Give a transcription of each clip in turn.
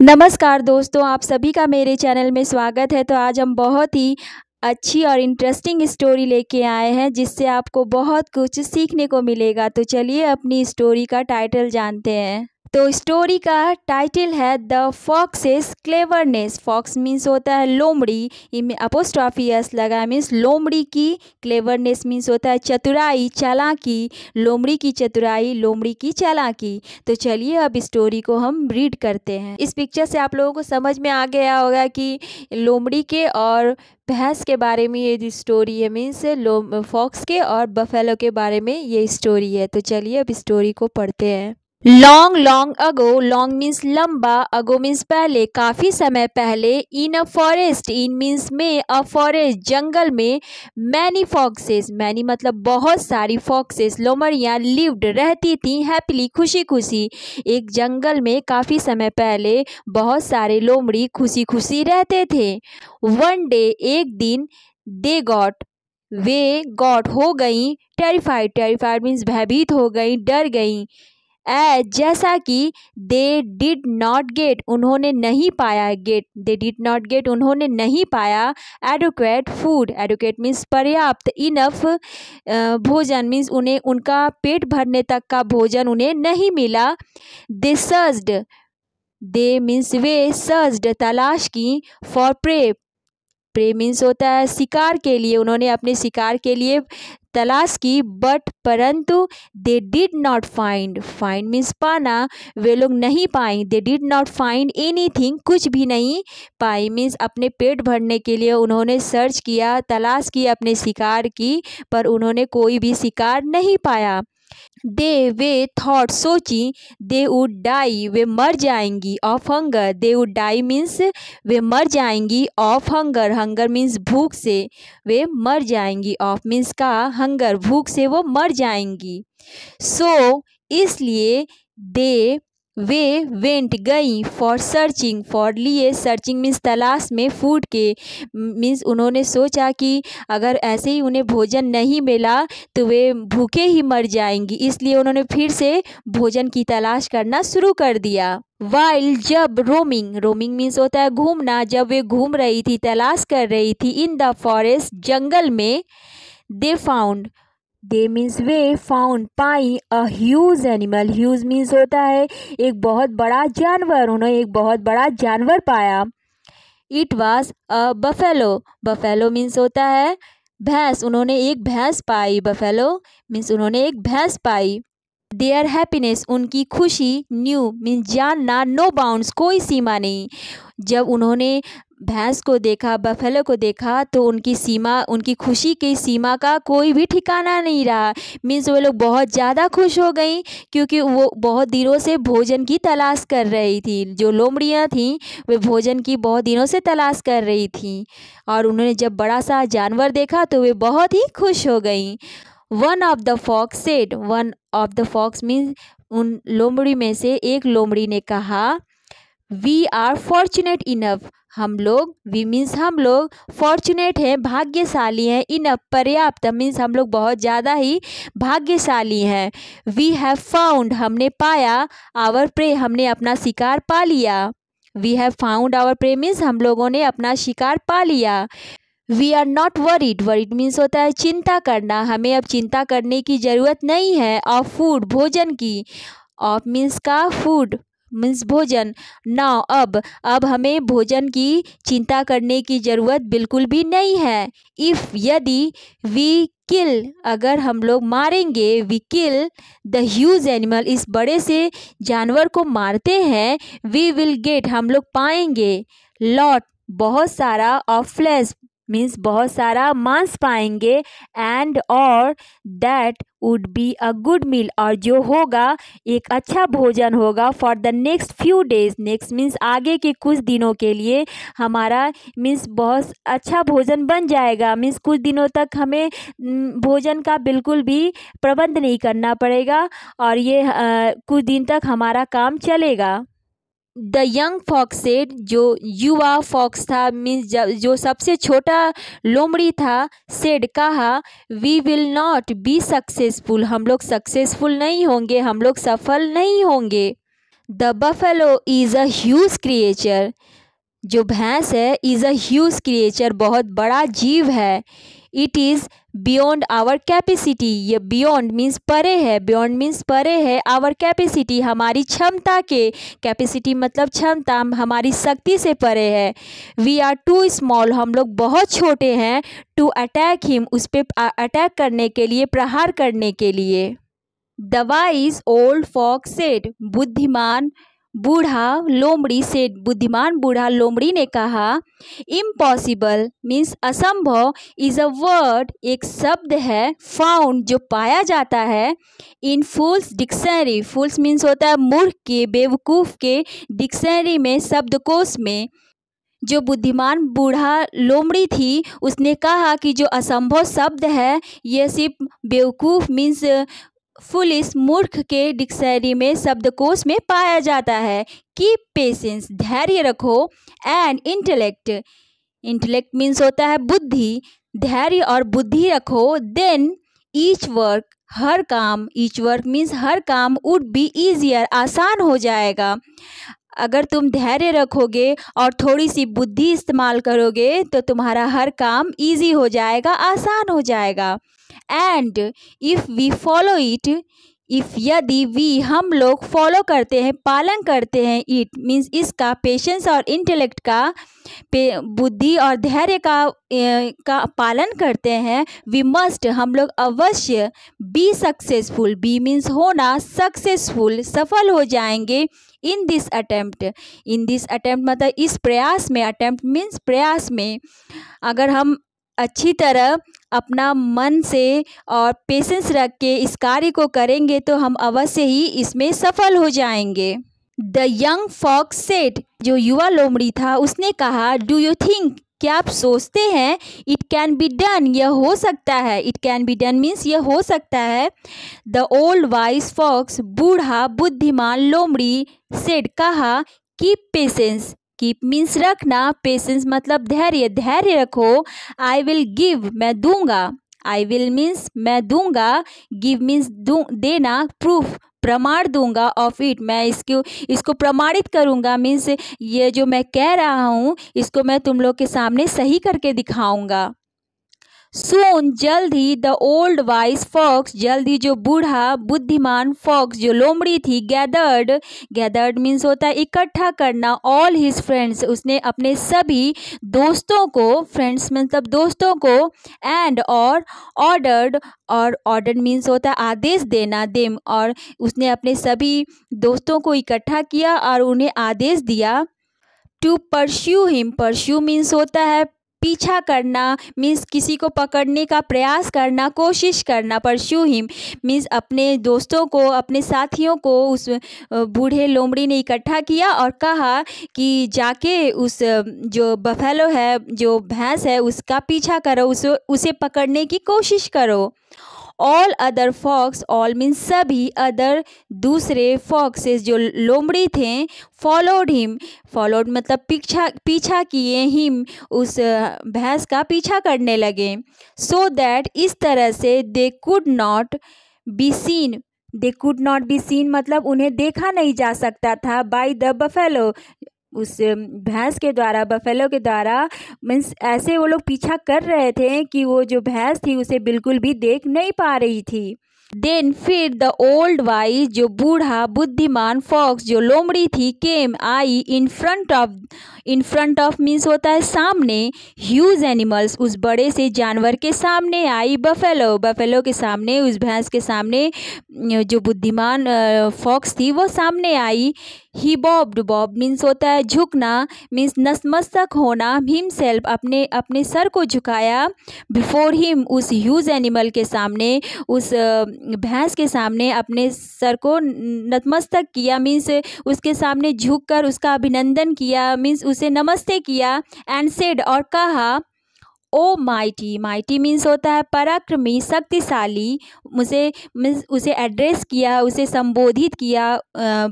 नमस्कार दोस्तों, आप सभी का मेरे चैनल में स्वागत है। तो आज हम बहुत ही अच्छी और इंटरेस्टिंग स्टोरी लेके आए हैं जिससे आपको बहुत कुछ सीखने को मिलेगा। तो चलिए अपनी स्टोरी का टाइटल जानते हैं। तो स्टोरी का टाइटल है the fox's cleverness. Fox means होता है लोमड़ी, इनमें अपोस्ट्रॉफी एस लगा मीन्स लोमड़ी की। क्लेवरनेस मीन्स होता है चतुराई, चालाकी, लोमड़ी की चतुराई, लोमड़ी की चालाकी। तो चलिए अब स्टोरी को हम रीड करते हैं। इस पिक्चर से आप लोगों को समझ में आ गया होगा कि लोमड़ी के और भैंस के बारे में ये स्टोरी है, मीन्स फॉक्स के और बफेलो के बारे में ये स्टोरी है। तो चलिए अब स्टोरी को पढ़ते हैं। Long long ago, long means लंबा, अगो मीन्स पहले, काफ़ी समय पहले। इन अ फॉरेस्ट, इन मीन्स में, अ फॉरेस्ट जंगल में। मैनी फॉक्सेस, मैनी मतलब बहुत सारी, फॉक्सेस लोमड़ियाँ, लिव्ड रहती थीं, हैप्पीली खुशी खुशी। एक जंगल में काफ़ी समय पहले बहुत सारे लोमड़ी खुशी खुशी रहते थे। वन डे, एक दिन, वे गॉट हो गई टेरिफाइड, टेरिफाइड मीन्स भयभीत हो गई, डर गई। एज जैसा कि, दे डिड नॉट गेट उन्होंने नहीं पाया, get they did not get उन्होंने नहीं पाया। एडुकेट फूड, एडुकेट मीन्स पर्याप्त, इनफ भोजन मीन्स उन्हें उनका पेट भरने तक का भोजन उन्हें नहीं मिला। दे सर्च्ड, दे मीन्स वे, सर्च्ड तलाश की, फॉर प्रे, प्रे मीन्स होता है शिकार के लिए, उन्होंने अपने शिकार के लिए तलाश की। बट परंतु, they did not find, find means पाना, वे लोग नहीं पाई। They did not find anything, कुछ भी नहीं पाई मीन्स अपने पेट भरने के लिए उन्होंने सर्च किया, तलाश की अपने शिकार की, पर उन्होंने कोई भी शिकार नहीं पाया। दे वे थॉट सोची, दे वुड डाई वे मर जाएंगी, of hunger, they would die means वे मर जाएंगी, ऑफ हंगर, हंगर मीन्स भूख से वे मर जाएंगी, ऑफ मीन्स का, हंगर भूख से वो मर जाएंगी। सो इसलिए, दे वे वेंट गई, फॉर सर्चिंग, फॉर लिए, सर्चिंग मीन्स तलाश में, फूड के मीन्स उन्होंने सोचा कि अगर ऐसे ही उन्हें भोजन नहीं मिला तो वे भूखे ही मर जाएंगी, इसलिए उन्होंने फिर से भोजन की तलाश करना शुरू कर दिया। वाइल जब, रोमिंग, रोमिंग मीन्स होता है घूमना, जब वे घूम रही थी, तलाश कर रही थी, इन द फॉरेस्ट जंगल में। दे फाउंड, दे मीन्स वे, फाउंड पाई, a huge animal, huge means होता है एक बहुत बड़ा जानवर, उन्होंने एक बहुत बड़ा जानवर पाया। It was a buffalo, buffalo means होता है भैंस, उन्होंने एक भैंस पाई, बफेलो मीन्स उन्होंने एक भैंस पाई। देयर हैप्पीनेस, उनकी खुशी, न्यू मीन्स जानना, नो बाउंड्स कोई सीमा नहीं, जब उन्होंने भैंस को देखा, बफेलो को देखा, तो उनकी सीमा, उनकी खुशी की सीमा का कोई भी ठिकाना नहीं रहा मीन्स वो लोग बहुत ज़्यादा खुश हो गई क्योंकि वो बहुत दिनों से भोजन की तलाश कर रही थी। जो लोमड़ियाँ थीं वे भोजन की बहुत दिनों से तलाश कर रही थीं और उन्होंने जब बड़ा सा जानवर देखा तो वे बहुत ही खुश हो गई। One of the fox said, one of the fox means उन लोमड़ी में से एक लोमड़ी ने कहा, वी आर फॉर्चुनेट इनफ, हम लोग, वी मीन्स हम लोग, फॉर्चुनेट हैं भाग्यशाली हैं, इनफ पर्याप्त मीन्स हम लोग बहुत ज़्यादा ही भाग्यशाली हैं। वी हैव फाउंड, हमने पाया, आवर प्रे, हमने अपना शिकार पा लिया। We have found our prey means हम लोगों ने अपना शिकार पा लिया। We are not worried, worried means होता है चिंता करना, हमें अब चिंता करने की ज़रूरत नहीं है। ऑफ फूड, भोजन की, ऑफ मीन्स का, फूड मीन्स भोजन, ना अब हमें भोजन की चिंता करने की ज़रूरत बिल्कुल भी नहीं है। इफ़ यदि, वी किल अगर हम लोग मारेंगे, we kill the huge animal इस बड़े से जानवर को मारते हैं, वी विल गेट हम लोग पाएंगे, लॉट बहुत सारा, ऑफ फ्लैश मीन्स बहुत सारा मांस पाएंगे, एंड और, that would be a good meal और जो होगा एक अच्छा भोजन होगा। For the next few days, next means आगे के कुछ दिनों के लिए, हमारा मीन्स बहुत अच्छा भोजन बन जाएगा मीन्स कुछ दिनों तक हमें भोजन का बिल्कुल भी प्रबंध नहीं करना पड़ेगा और ये कुछ दिन तक हमारा काम चलेगा। द यंग फॉक्स सेड, जो युवा फॉक्स था मीन्स जो सबसे छोटा लोमड़ी था, सेड कहा, we will not be successful, हम लोग सक्सेसफुल नहीं होंगे, हम लोग सफल नहीं होंगे। The buffalo is a huge creature, जो भैंस है इज़ अ ह्यूज क्रिएचर, बहुत बड़ा जीव है। It is beyond our capacity, ये बियॉन्ड मीन्स परे है, बियॉन्ड मीन्स परे है, आवर कैपेसिटी हमारी क्षमता के, कैपेसिटी मतलब क्षमता, हमारी शक्ति से परे है। वी आर टू स्मॉल, हम लोग बहुत छोटे हैं, टू अटैक हिम, उस पर अटैक करने के लिए, प्रहार करने के लिए। The wise old fox said, बुद्धिमान बूढ़ा लोमड़ी से, बुद्धिमान बूढ़ा लोमड़ी ने कहा। इम्पॉसिबल मीन्स असंभव, इज़ अ वर्ड एक शब्द है, फाउंड जो पाया जाता है, इन फूल्स डिक्शनरी, फूल्स मीन्स होता है मूर्ख के, बेवकूफ़ के, डिक्शनरी में, शब्दकोश में। जो बुद्धिमान बूढ़ा लोमड़ी थी उसने कहा कि जो असंभव शब्द है यह सिर्फ बेवकूफ़ मीन्स फुलिस मूर्ख के डिक्शनरी में, शब्दकोश में पाया जाता है। कीप पेशेंस, धैर्य रखो। एंड इंटेलेक्ट, इंटेलेक्ट मीन्स होता है बुद्धि, धैर्य और बुद्धि रखो। देन ईच वर्क, हर काम, ईच वर्क मीन्स हर काम, वुड बी ईजियर, आसान हो जाएगा। अगर तुम धैर्य रखोगे और थोड़ी सी बुद्धि इस्तेमाल करोगे तो तुम्हारा हर काम ईजी हो जाएगा, आसान हो जाएगा। And if we follow it, if यदि वी हम लोग फॉलो करते हैं, पालन करते हैं, इट मीन्स इसका, पेशेंस और इंटेलेक्ट का, बुद्धि और धैर्य का पालन करते हैं। वी मस्ट, हम लोग अवश्य, बी सक्सेसफुल, बी मीन्स होना, सक्सेसफुल सफल हो जाएंगे। In this attempt, in this attempt मतलब इस प्रयास में, अटेम्प्ट मीन्स प्रयास में, अगर हम अच्छी तरह अपना मन से और पेशेंस रख के इस कार्य को करेंगे तो हम अवश्य ही इसमें सफल हो जाएंगे। द यंग फॉक्स सेड, जो युवा लोमड़ी था उसने कहा। डू यू थिंक, क्या आप सोचते हैं, इट कैन बी डन, यह हो सकता है, it can be done means यह हो सकता है। द ओल्ड वाइज फॉक्स, बूढ़ा बुद्धिमान लोमड़ी, सेड कहा। कीप पेशेंस, कीप मीन्स रखना, पेशेंस मतलब धैर्य, धैर्य रखो। आई विल गिव, मैं दूंगा, आई विल मीन्स मैं दूंगा, गिव मीन्स देना, प्रूफ प्रमाण दूंगा, ऑफ इट मैं इसको प्रमाणित करूंगा, मीन्स ये जो मैं कह रहा हूँ इसको मैं तुम लोग के सामने सही करके दिखाऊंगा। सोन, जल्द ही, द ओल्ड वाइज फॉक्स, जल्द ही जो बूढ़ा बुद्धिमान फॉक्स जो लोमड़ी थी, गैदर्ड, गैदर्ड मीन्स होता है इकट्ठा करना, ऑल हिज फ्रेंड्स, उसने अपने सभी दोस्तों को, फ्रेंड्स मतलब दोस्तों को, एंड और ऑर्डर्ड, और ऑर्डर मीन्स होता है आदेश देना, देम, और उसने अपने सभी दोस्तों को इकट्ठा किया और उन्हें आदेश दिया। To pursue him, pursue means होता है पीछा करना, मीन्स किसी को पकड़ने का प्रयास करना, कोशिश करना। परस्यू हिम मीन्स अपने दोस्तों को, अपने साथियों को उस बूढ़े लोमड़ी ने इकट्ठा किया और कहा कि जाके उस जो बफेलो है, जो भैंस है, उसका पीछा करो, उसे पकड़ने की कोशिश करो। All other fox, all means सभी, अदर दूसरे, फॉक्सेस जो लोमड़ी थे, फॉलोड हिम, फॉलोड मतलब पीछा किए, हिम उस भैंस का पीछा करने लगे। सो दैट, इस तरह से, they could not be seen, they could not be seen मतलब उन्हें देखा नहीं जा सकता था, बाय द बफेलो, उस भैंस के द्वारा, बफेलो के द्वारा, मीन्स ऐसे वो लोग पीछा कर रहे थे कि वो जो भैंस थी उसे बिल्कुल भी देख नहीं पा रही थी। देन फिर, द ओल्ड वाइज, जो बूढ़ा बुद्धिमान फॉक्स जो लोमड़ी थी, केम, आई, in front of, in front of means होता है सामने, ह्यूज एनिमल्स, उस बड़े से जानवर के सामने आई, बफेलो, बफेलो के सामने, उस भैंस के सामने जो बुद्धिमान फॉक्स थी वो सामने आई। ही बॉब्ड, बॉब मीन्स होता है झुकना, मीन्स नतमस्तक होना, हिमसेल्फ, अपने सर को झुकाया, बिफोर हिम उस ह्यूज एनिमल के सामने, उस भैंस के सामने अपने सर को नतमस्तक किया, मीन्स उसके सामने झुककर उसका अभिनंदन किया, मीन्स उसे नमस्ते किया। एंड सेड, और कहा। ओ माइटी, माइटी मीन्स होता है पराक्रमी, शक्तिशाली, उसे मीन्स उसे एड्रेस किया, उसे संबोधित किया,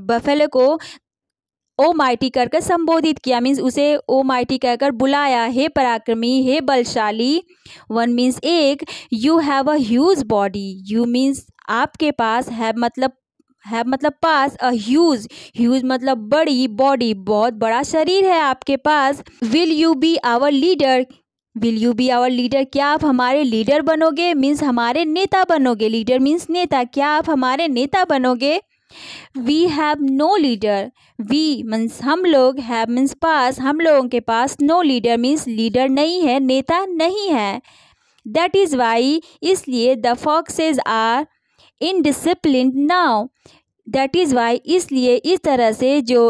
बफेलो को ओ माइटी कहकर संबोधित किया, मीन्स उसे ओ माइटी कहकर बुलाया, हे पराक्रमी, हे बलशाली। वन मीन्स एक, you have a huge body, you means आपके पास है मतलब है मतलब पास अ ह्यूज, ह्यूज मतलब बड़ी बॉडी, बहुत बड़ा शरीर है आपके पास। Will you be our leader, will you be our leader, क्या आप हमारे लीडर बनोगे, मीन्स हमारे नेता बनोगे, लीडर मीन्स नेता, क्या आप हमारे नेता बनोगे। We have no leader, we means हम लोग, हैव मीन्स पास, हम लोगों के पास, नो लीडर मीन्स लीडर नहीं है, नेता नहीं है। दैट इज़ वाई, इसलिए the foxes are indiscipline now, that is why, इसलिए इस तरह से जो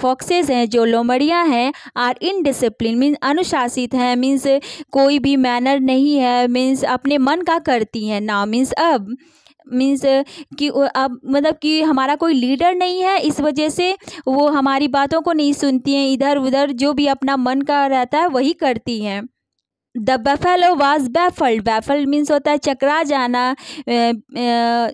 फॉक्सेस हैं, जो लोमड़ियाँ हैं, आर इनडिसिप्लिन मीन्स अनुशासित हैं, मीन्स कोई भी मैनर नहीं है, मीन्स अपने मन का करती हैं। नाउ मीन्स अब, मीन्स कि अब मतलब कि हमारा कोई लीडर नहीं है, इस वजह से वो हमारी बातों को नहीं सुनती हैं, इधर उधर जो भी अपना मन का रहता है वही करती हैं। The buffalo was baffled, baffled means होता है चकरा जाना,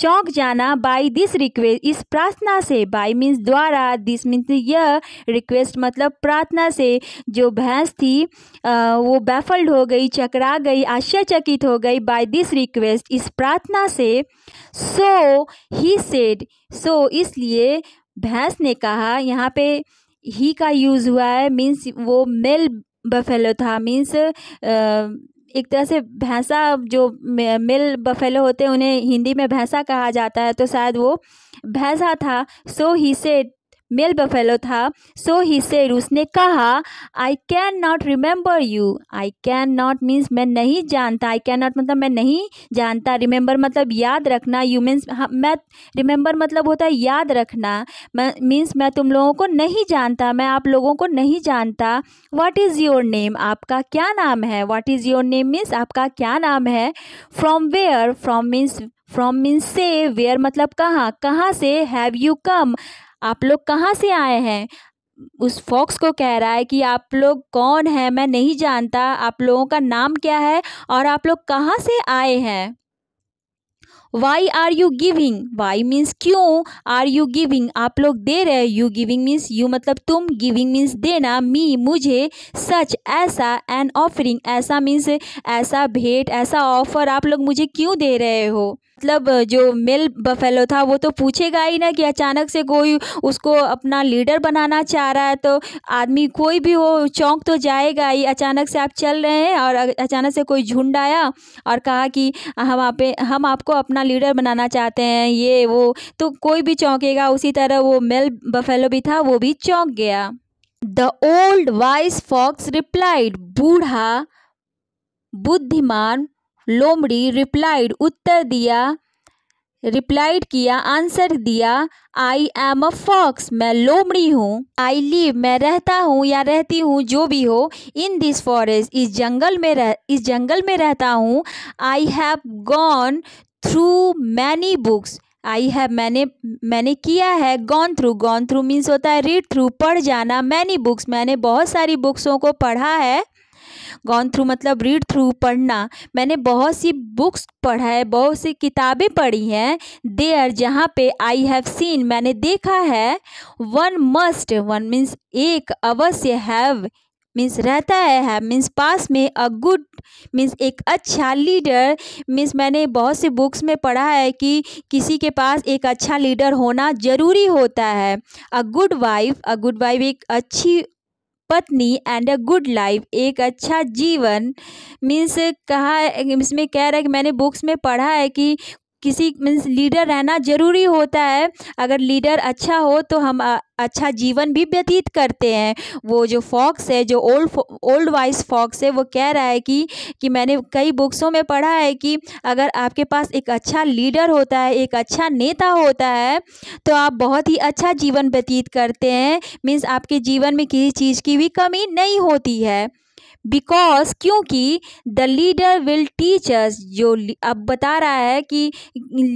चौंक जाना। बाय दिस रिक्वेस्ट, इस प्रार्थना से, बाय मीन्स द्वारा, दिस मीन्स यह, रिक्वेस्ट मतलब प्रार्थना से, जो भैंस थी वो बैफल्ड हो गई, चकरा गई, आश्चर्यचकित हो गई। बाय दिस रिक्वेस्ट, इस प्रार्थना से। सो ही सेड, सो इसलिए भैंस ने कहा, यहाँ पे ही का यूज़ हुआ है, मीन्स वो मेल बफेलो था, मीन्स एक तरह से भैंसा, जो मेल बफेलो होते हैं उन्हें हिंदी में भैंसा कहा जाता है, तो शायद वो भैंसा था। So he said, male buffalo था। सो ही सेड, उसने कहा, I can not remember you, I can not means मैं नहीं जानता, आई कैन नॉट मतलब मैं नहीं जानता, रिमेंबर मतलब याद रखना, यू मीन्स मैं, रिमेंबर मतलब होता है याद रखना, मैं मीन्स मैं तुम लोगों को नहीं जानता, मैं आप लोगों को नहीं जानता। व्हाट इज़ योर नेम, आपका क्या नाम है, what is your name means आपका क्या नाम है। फ्रॉम वेयर, फ्रॉम मीन्स से, वेयर मतलब कहाँ, कहाँ से हैव यू कम, आप लोग कहाँ से आए हैं। उस फॉक्स को कह रहा है कि आप लोग कौन हैं मैं नहीं जानता, आप लोगों का नाम क्या है और आप लोग कहाँ से आए हैं। Why are you giving, why means क्यों, आर यू गिविंग आप लोग दे रहे, यू गिविंग मीन्स यू मतलब तुम, गिविंग मीन्स देना, मी मुझे, सच ऐसा, एन ऑफरिंग ऐसा मीन्स ऐसा भेंट, ऐसा ऑफर आप लोग मुझे क्यों दे रहे हो। मतलब जो मेल बफेलो था वो तो पूछेगा ही ना कि अचानक से कोई उसको अपना लीडर बनाना चाह रहा है, तो आदमी कोई भी हो चौंक तो जाएगा ही। अचानक से आप चल रहे हैं और अचानक से कोई झुंड आया और कहा कि हम आपको अपना लीडर बनाना चाहते हैं, ये वो, तो कोई भी चौंकेगा। उसी तरह वो मेल बफेलो भी था, वो भी चौंक गया। The old wise fox replied, बूढ़ा बुद्धिमान लोमड़ी रिप्लाइड उत्तर दिया, रिप्लाइड किया, आंसर दिया। आई एम अ फॉक्स, मैं लोमड़ी हूँ। आई लिव, मैं रहता हूँ या रहती हूँ, जो भी हो। इन दिस फॉरेस्ट, इस जंगल में रहता हूँ। I have gone through many books, I have मैंने किया है, गॉन थ्रू मीन्स होता है रीड थ्रू, पढ़ जाना, मैनी बुक्स मैंने बहुत सारी बुक्सों को पढ़ा है। गॉन थ्रू मतलब रीड थ्रू, पढ़ना, मैंने बहुत सी बुक्स पढ़ा है, बहुत सी किताबें पढ़ी हैं। देयर जहाँ पे, आई हैव सीन मैंने देखा है। वन मस्ट, वन मीन्स एक, अवश्य, हैव मीन्स रहता है, हैव मीन्स पास में, अ गुड मीन्स एक अच्छा, लीडर मीन्स मैंने बहुत से बुक्स में पढ़ा है कि किसी के पास एक अच्छा लीडर होना ज़रूरी होता है। A good wife, a good wife एक अच्छी पत्नी, एंड अ गुड लाइफ एक अच्छा जीवन मीन्स कहा, इसमें कह रहा है कि मैंने बुक्स में पढ़ा है कि किसी मीन्स लीडर रहना ज़रूरी होता है, अगर लीडर अच्छा हो तो हम अच्छा जीवन भी व्यतीत करते हैं। वो जो फॉक्स है, जो ओल्ड वाइज फॉक्स है, वो कह रहा है कि मैंने कई बुक्सों में पढ़ा है कि अगर आपके पास एक अच्छा लीडर होता है, एक अच्छा नेता होता है, तो आप बहुत ही अच्छा जीवन व्यतीत करते हैं, मीन्स आपके जीवन में किसी चीज़ की भी कमी नहीं होती है। बिकॉज क्योंकि द लीडर विल टीचर्स, जो अब बता रहा है कि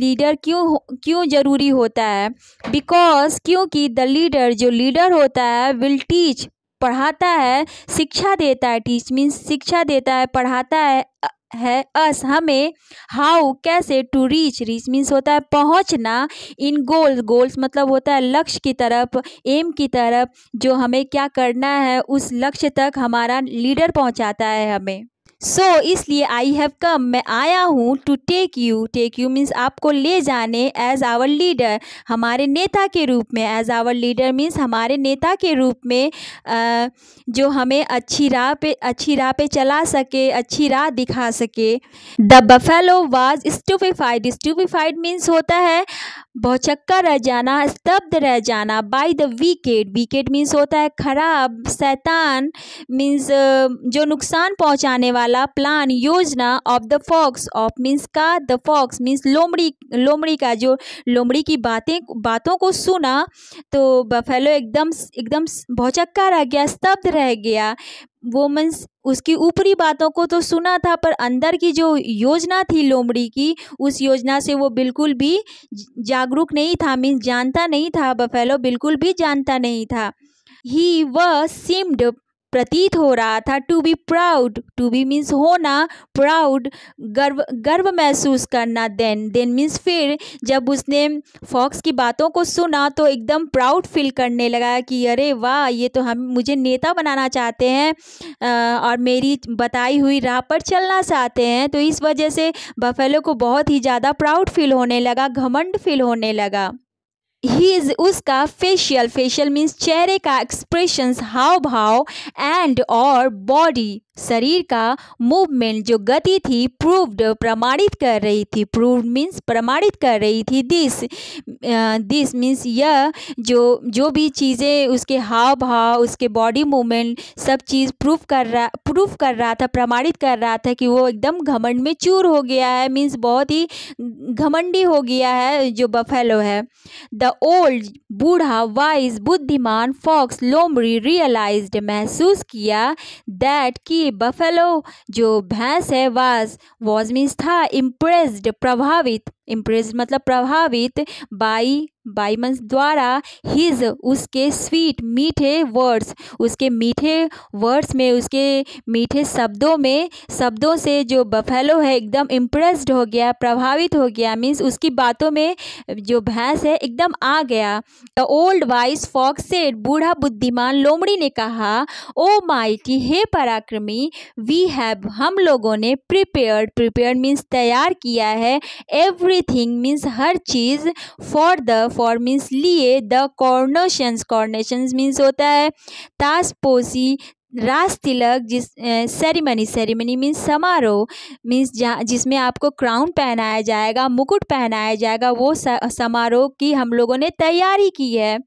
लीडर क्यों ज़रूरी होता है। बिकॉज क्योंकि द लीडर जो लीडर होता है, विल टीच पढ़ाता है, शिक्षा देता है, टीच मीन्स शिक्षा देता है, पढ़ाता है अस हमें, हाउ कैसे, टू रीच, रीच मीन्स होता है पहुंचना, इन गोल्स, गोल्स मतलब होता है लक्ष्य की तरफ, एम की तरफ, जो हमें क्या करना है उस लक्ष्य तक हमारा लीडर पहुंचाता है हमें। सो इसलिए आई हैव कम, मैं आया हूँ, to take you, take you means आपको ले जाने, एज आवर लीडर, हमारे नेता के रूप में, एज आवर लीडर मीन्स हमारे नेता के रूप में, जो हमें अच्छी राह पे चला सके, अच्छी राह दिखा सके। The buffalo was stupefied, stupefied means होता है भौचक्का रह जाना, स्तब्ध रह जाना। By the wicket, wicket means होता है खराब, शैतान मीन्स जो नुकसान पहुंचाने वाला, प्लान योजना। Of the fox, of means का, द फॉक्स मीन्स लोमड़ी, लोमड़ी का, जो लोमड़ी की बातों को सुना तो बफेलो एकदम भौचक्का रह गया, स्तब्ध रह गया। वो मीन्स उसकी ऊपरी बातों को तो सुना था पर अंदर की जो योजना थी लोमड़ी की, उस योजना से वो बिल्कुल भी जागरूक नहीं था, मीन्स जानता नहीं था, बफेलो बिल्कुल भी जानता नहीं था। ही वह सीम्ड, प्रतीत हो रहा था, to be proud, to be means होना, प्राउड गर्व महसूस करना। देन मीन्स फिर, जब उसने फॉक्स की बातों को सुना तो एकदम प्राउड फील करने लगा कि अरे वाह, ये तो हम मुझे नेता बनाना चाहते हैं और मेरी बताई हुई राह पर चलना चाहते हैं। तो इस वजह से बफेलो को बहुत ही ज़्यादा प्राउड फील होने लगा, घमंड फील होने लगा। His, उसका, फेशियल मीन्स चेहरे का, एक्सप्रेशंस हाव भाव, एंड और बॉडी, शरीर का मूवमेंट, जो गति थी, प्रूव्ड प्रमाणित कर रही थी, प्रूव्ड मीन्स प्रमाणित कर रही थी। दिस मीन्स यह, जो भी चीज़ें, उसके हाव भाव, उसके बॉडी मूवमेंट, सब चीज़ प्रूफ कर रहा था, प्रमाणित कर रहा था कि वो एकदम घमंड में चूर हो गया है, मीन्स बहुत ही घमंडी हो गया है जो बफेलो है। द ओल्ड, बूढ़ा, वाइज, बुद्धिमान, फॉक्स, लोमड़ी, रियलाइज्ड, महसूस किया, दैट कि बफेलो जो भैंस है, वाज मीन्स था, इम्प्रेस्ड प्रभावित, इम्प्रेस्ड मतलब प्रभावित, बाई मीन्स द्वारा, हिज उसके, स्वीट मीठे वर्ड्स, उसके मीठे वर्ड्स में, उसके मीठे शब्दों से जो बफेलो है एकदम इम्प्रेस्ड हो गया, प्रभावित हो गया, मीन्स उसकी बातों में जो भैंस है एकदम आ गया। The old wise fox said, बूढ़ा बुद्धिमान लोमड़ी ने कहा, ओ माइटी, हे पराक्रमी, वी हैव, हम लोगों ने, प्रिपेयर्ड मीन्स तैयार किया है, एवरी थिंग मीन्स हर चीज़, फॉर मीन्स लिए, द कॉर्नेशंस मीन्स होता है ताजपोशी, राज तिलक, जिस सेरेमनी मीन्स समारोह, मीन्स जिसमें आपको क्राउन पहनाया जाएगा, मुकुट पहनाया जाएगा, वो समारोह की हम लोगों ने तैयारी की है।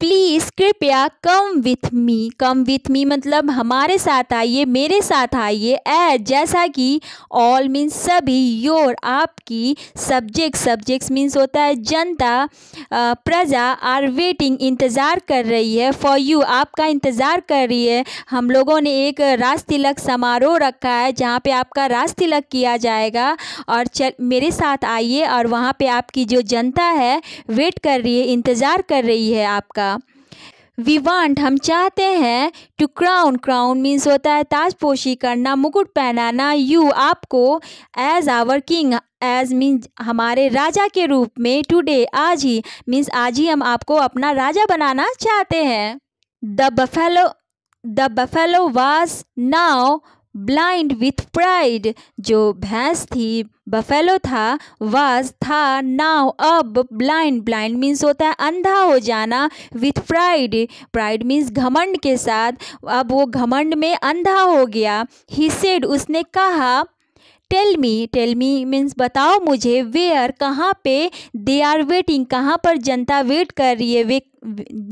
प्लीज़, कृपया, कम विथ मी मतलब हमारे साथ आइए, मेरे साथ आइए, एज जैसा कि, ऑल मीन्स सभी, योर आपकी, सब्जेक्ट्स मीन्स होता है जनता, प्रजा, आर वेटिंग, इंतज़ार कर रही है, फॉर यू आपका इंतज़ार कर रही है। हम लोगों ने एक राज तिलक समारोह रखा है जहाँ पे आपका राज तिलक किया जाएगा, और मेरे साथ आइए, और वहाँ पे आपकी जो जनता है वेट कर रही है, इंतज़ार कर रही है आपका। वी वांट, हम चाहते हैं, टू क्राउन मीन्स होता है ताजपोशी करना, मुकुट पहनाना, यू आपको, as our king, as means हमारे राजा के रूप में, टुडे आज ही मीन्स आज ही हम आपको अपना राजा बनाना चाहते हैं। The buffalo was now blind with pride, जो भैंस थी, बफेलो था, वाज था, नाउ अब, ब्लाइंड मीन्स होता है अंधा हो जाना, विथ प्राइड मीन्स घमंड के साथ, अब वो घमंड में अंधा हो गया। ही सेड, उसने कहा, टेल मी मीन्स बताओ मुझे, वेयर कहाँ पे, दे आर वेटिंग, कहाँ पर जनता वेट कर रही है, वे,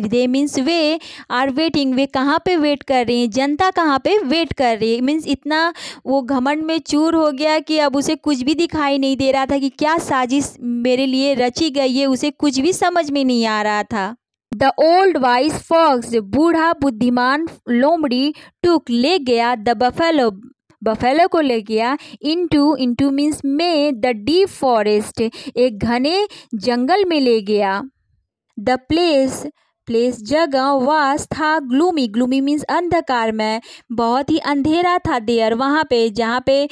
दे मीन्स वे, आर वेटिंग, वे कहाँ पे वेट कर रही हैं, जनता कहाँ पे वेट कर रही है, मीन्स इतना वो घमंड में चूर हो गया कि अब उसे कुछ भी दिखाई नहीं दे रहा था कि क्या साजिश मेरे लिए रची गई है, उसे कुछ भी समझ में नहीं आ रहा था। द ओल्ड वाइज फॉक्स, बूढ़ा बुद्धिमान लोमड़ी, टुक ले गया, द बफेलो, बफेलो को ले गया, इनटू मीन्स में, द डीप फॉरेस्ट, एक घने जंगल में ले गया। द प्लेस जगह, वास था, ग्लूमी मीन्स अंधकार में, बहुत ही अंधेरा था, देयर वहाँ पे, जहाँ पे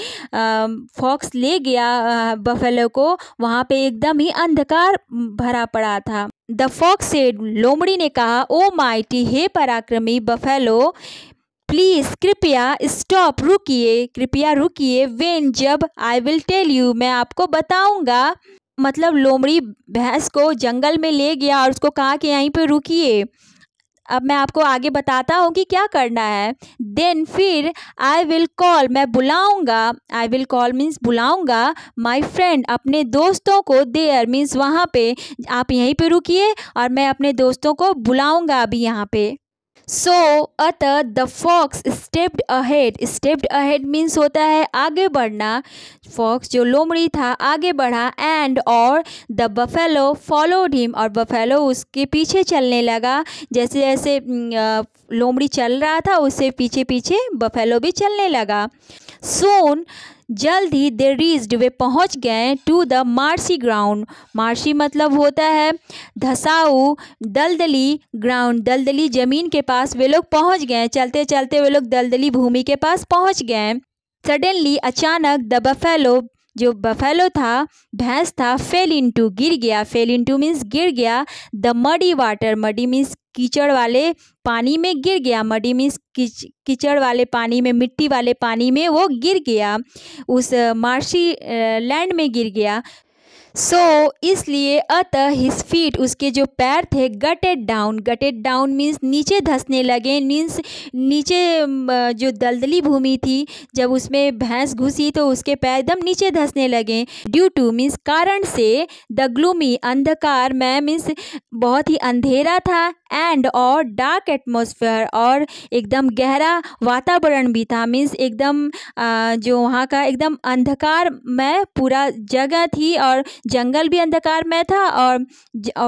फॉक्स ले गया बफेलो को, वहाँ पे एकदम ही अंधकार भरा पड़ा था। द फॉक्स सेड, लोमड़ी ने कहा, ओ माइटी, हे पराक्रमी बफेलो, प्लीज़ कृपया स्टॉप, रुकिए, कृपया रुकिए। व्हेन, जब। आई विल टेल यू, मैं आपको बताऊंगा। मतलब लोमड़ी भैंस को जंगल में ले गया और उसको कहा कि यहीं पे रुकिए, अब मैं आपको आगे बताता हूँ कि क्या करना है। देन, फिर। आई विल कॉल, मैं बुलाऊंगा। आई विल कॉल मीन्स बुलाऊंगा। माई फ्रेंड, अपने दोस्तों को। देयर मीन्स वहाँ पे। आप यहीं पे रुकिए और मैं अपने दोस्तों को बुलाऊंगा अभी यहाँ पे। सो अतः the fox stepped ahead. Stepped ahead means होता है आगे बढ़ना। फॉक्स जो लोमड़ी था आगे बढ़ा। एंड और द बफेलो फॉलोड हिम। और बफेलो उसके पीछे चलने लगा। जैसे जैसे लोमड़ी चल रहा था उससे पीछे पीछे बफेलो भी चलने लगा। सोन, जल्द ही। दे रीच्ड, वे पहुँच गए। To the marshy ground. Marshy मतलब होता है धसाऊ, दलदली। ग्राउंड दलदली ज़मीन के पास वे लोग पहुँच गए। चलते चलते वे लोग दलदली भूमि के पास पहुँच गए। सडनली, अचानक। द बफेलो, जो बफेलो था, भैंस था। फेल इनटू, गिर गया। फेल इनटू मीन्स गिर गया। The muddy water. Muddy means कीचड़ वाले पानी में गिर गया। मडी मीन्स कीचड़ वाले पानी में, मिट्टी वाले पानी में वो गिर गया। उस मार्शी लैंड में गिर गया। सो इसलिए अतः हिज फीट, उसके जो पैर थे। Gutted down. Gutted down means नीचे धंसने लगे। मीन्स नीचे जो दलदली भूमि थी, जब उसमें भैंस घुसी तो उसके पैर एकदम नीचे धंसने लगे। ड्यू टू मीन्स कारण से। द ग्लूमी, अंधकार में मीन्स बहुत ही अंधेरा था। एंड और डार्क एटमॉस्फेयर, और एकदम गहरा वातावरण भी था। मीन्स एकदम जो वहाँ का एकदम अंधकार में पूरा जगह थी, और जंगल भी अंधकारमय था और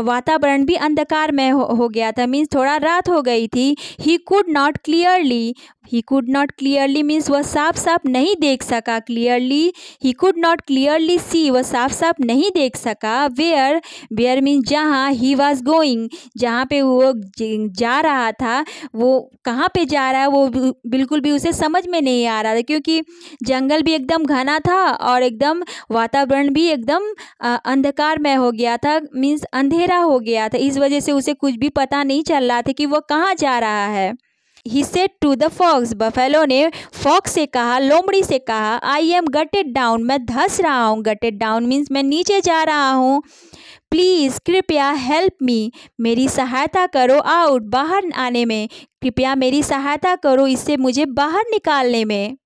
वातावरण भी अंधकारमय हो गया था। मीन्स थोड़ा रात हो गई थी। He could not clearly. He could not clearly means वह साफ साफ नहीं देख सका। Clearly, he could not clearly see, वह साफ साफ नहीं देख सका। वेयर, वेयर मीन्स जहाँ। ही वॉज गोइंग, जहाँ पे वो जा रहा था। वो कहाँ पे जा रहा है वो बिल्कुल भी उसे समझ में नहीं आ रहा था, क्योंकि जंगल भी एकदम घना था और एकदम वातावरण भी एकदम अंधकारमय हो गया था। मीन्स अंधेरा हो गया था। इस वजह से उसे कुछ भी पता नहीं चल रहा था कि वो कहाँ जा रहा है। He said to the fox, buffalo ने फॉक्स से कहा, लोमड़ी से कहा। आई एम गटेड डाउन, मैं धंस रहा हूँ। गटेड डाउन मीन्स मैं नीचे जा रहा हूँ। प्लीज़, कृपया। हेल्प मी, मेरी सहायता करो। आउट, बाहर आने में। कृपया मेरी सहायता करो इससे, मुझे बाहर निकालने में।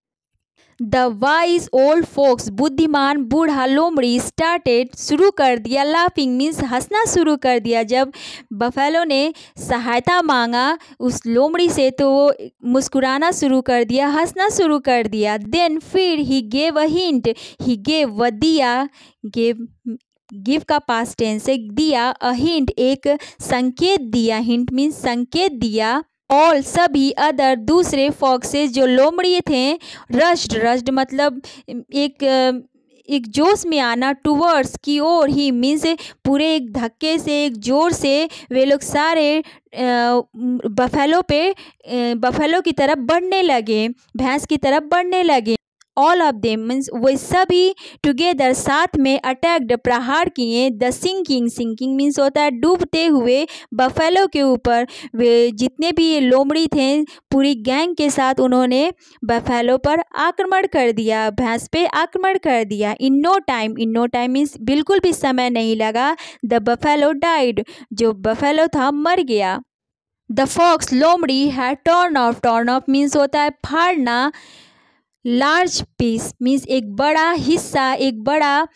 द वाइज ओल्ड फॉक्स, बुद्धिमान बूढ़ा लोमड़ी। स्टार्टेड, शुरू कर दिया। लाफिंग मीन्स हंसना शुरू कर दिया। जब बफेलो ने सहायता मांगा उस लोमड़ी से तो वो मुस्कुराना शुरू कर दिया, हंसना शुरू कर दिया। देन, फिर। He gave a hint. He gave, वह दिया। गेव, गिव का पास्ट टेंस है। दिया अ हिंट, एक संकेत दिया। हिंट मीन्स संकेत दिया। ऑल, सभी। अदर, दूसरे। फॉक्सेस, जो लोमड़ी थे। रश्ड, रश्ड मतलब एक जोश में आना। टूवर्ड्स, की ओर। ही मीन्स पूरे एक धक्के से, एक जोर से वे लोग सारे बफेलो पे, बफेलो की तरफ बढ़ने लगे, भैंस की तरफ बढ़ने लगे। ऑल ऑफ देम मीन्स वे सभी। टुगेदर, साथ में। अटैक्ड, प्रहार किए। द सिंकिंग, सिंकिंग मीन्स होता है डूबते हुए बफेलो के ऊपर। वे जितने भी लोमड़ी थे पूरी गैंग के साथ उन्होंने बफेलो पर आक्रमण कर दिया, भैंस पे आक्रमण कर दिया। In no time, in no time means बिल्कुल भी समय नहीं लगा। द बफेलो डाइड, जो बफेलो था मर गया। द फॉक्स, लोमड़ी। है torn off, torn off means होता है फाड़ना। लार्ज पीस मीन्स एक बड़ा हिस्सा, एक बड़ा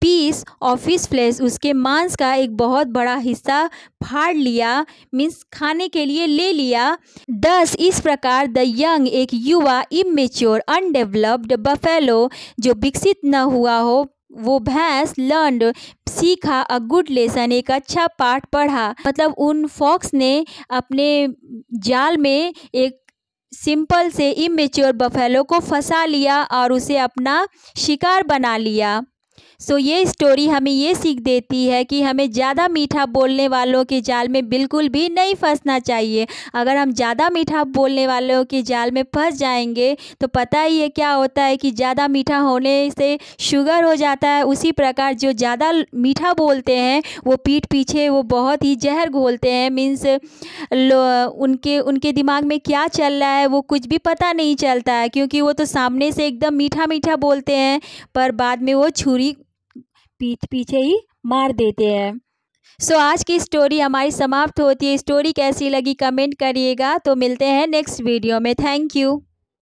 पीस ऑफ हिज फ्लेश, उसके मांस का एक बहुत बड़ा हिस्सा फाड़ लिया। मीन्स खाने के लिए ले लिया। दस, इस प्रकार। द यंग, एक युवा। Immature, undeveloped. बफेलो, जो विकसित न हुआ हो वो भैंस। लर्न्ड, सीखा। अ गुड लेसन, एक अच्छा पाठ पढ़ा। मतलब उन फॉक्स ने अपने जाल में एक सिंपल से इमेच्योर बफेलो को फंसा लिया और उसे अपना शिकार बना लिया। सो ये स्टोरी हमें ये सीख देती है कि हमें ज़्यादा मीठा बोलने वालों के जाल में बिल्कुल भी नहीं फंसना चाहिए। अगर हम ज़्यादा मीठा बोलने वालों के जाल में फंस जाएंगे तो पता ही है क्या होता है कि ज़्यादा मीठा होने से शुगर हो जाता है। उसी प्रकार जो ज़्यादा मीठा बोलते हैं वो पीठ पीछे वो बहुत ही जहर घोलते हैं। मीन्स उनके दिमाग में क्या चल रहा है वो कुछ भी पता नहीं चलता है, क्योंकि वो तो सामने से एकदम मीठा मीठा बोलते हैं पर बाद में वो छुरी पीठ पीछे ही मार देते हैं। सो आज की स्टोरी हमारी समाप्त होती है। स्टोरी कैसी लगी कमेंट करिएगा। तो मिलते हैं नेक्स्ट वीडियो में। Thank you.